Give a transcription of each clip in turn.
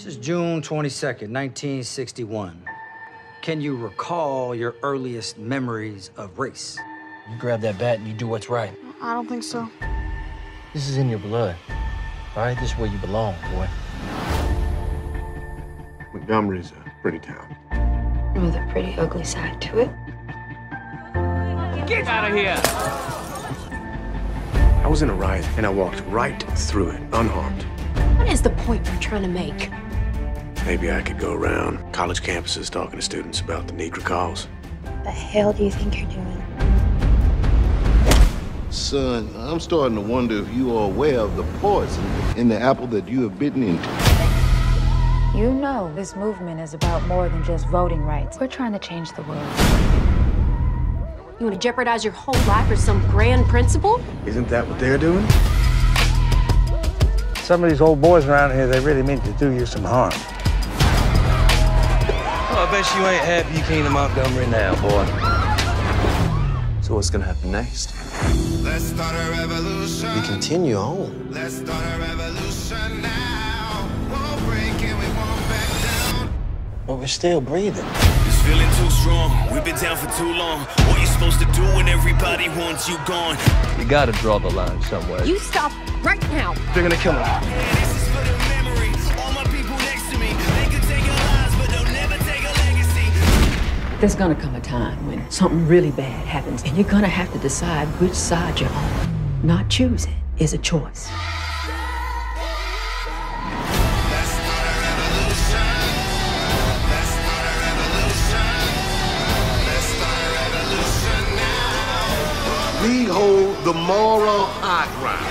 This is June 22nd, 1961. Can you recall your earliest memories of race? You grab that bat and you do what's right. I don't think so. This is in your blood, all right? This is where you belong, boy. Montgomery's a pretty town. With a pretty ugly side to it. Get out of here! I was in a riot, and I walked right through it, unharmed. What is the point you're trying to make? Maybe I could go around college campuses talking to students about the Negro cause. What the hell do you think you're doing? Son, I'm starting to wonder if you are aware of the poison in the apple that you have bitten into. You know this movement is about more than just voting rights. We're trying to change the world. You want to jeopardize your whole life for some grand principle? Isn't that what they're doing? Some of these old boys around here, they really mean to do you some harm. Well, I bet you ain't happy you came to Montgomery now, boy. So what's going to happen next? Let's start a revolution. We continue on. Let's start a revolution now. Won't break and we won't back down. But we're still breathing. It's feeling too strong. We've been down for too long. What you supposed to do when everybody wants you gone? You gotta draw the line somewhere. You stop right now. They're gonna kill him. Yeah, this is for the memories. All my people next to me. They could take our lives, but they'll never take a legacy. There's gonna come a time when something really bad happens, and you're gonna have to decide which side you're on. Not choosing is a choice. Let's start a revolution. Let's start a revolution. Let's start a revolution now. We hold the moral high ground.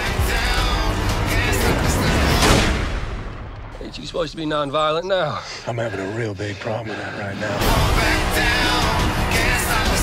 Ain't you supposed to be nonviolent now? I'm having a real big problem with that right now. Back down. Can't stop.